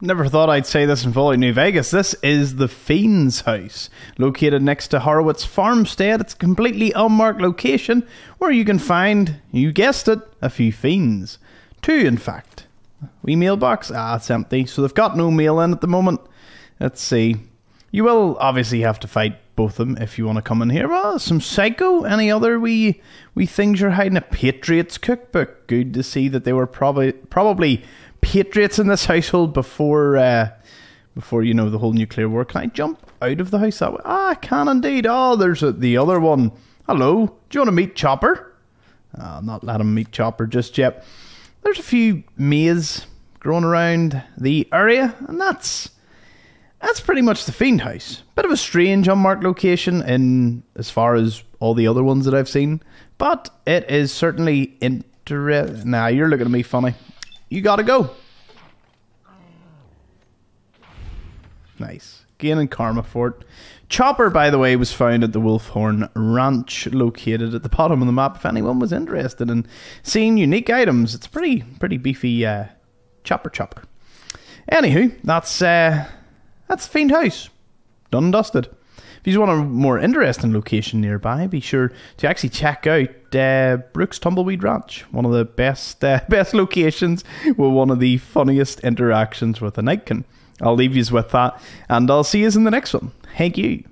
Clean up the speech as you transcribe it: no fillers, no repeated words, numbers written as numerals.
Never thought I'd say this in Fallout New Vegas. This is the Fiend's house, located next to Horowitz Farmstead. It's a completely unmarked location where you can find, you guessed it, a few fiends. Two, in fact. Wee mailbox? Ah, it's empty. So they've got no mail in at the moment. Let's see. You will obviously have to fight both of them if you want to come in here. Well, some psycho. Any other wee things you're hiding? A Patriot's Cookbook. Good to see that they were probably patriots in this household before you know the whole nuclear war. Can I jump out of the house that way? Ah, I can indeed. Oh, there's the other one. Hello. Do you want to meet Chopper? I'll not let him meet Chopper just yet. There's a few mazes growing around the area, and that's pretty much the Fiend house. Bit of a strange unmarked location in as far as all the other ones that I've seen, but it is certainly interesting. Nah, you're looking at me funny. You gotta go. Nice. Gaining karma for it. Chopper, by the way, was found at the Wolfhorn Ranch, located at the bottom of the map. If anyone was interested in seeing unique items, it's pretty beefy chopper. Anywho, that's Fiend house. Done and dusted. If you want a more interesting location nearby, be sure to actually check out Brooks Tumbleweed Ranch. One of the best locations with one of the funniest interactions with an icon. I'll leave you with that, and I'll see you in the next one. Thank you.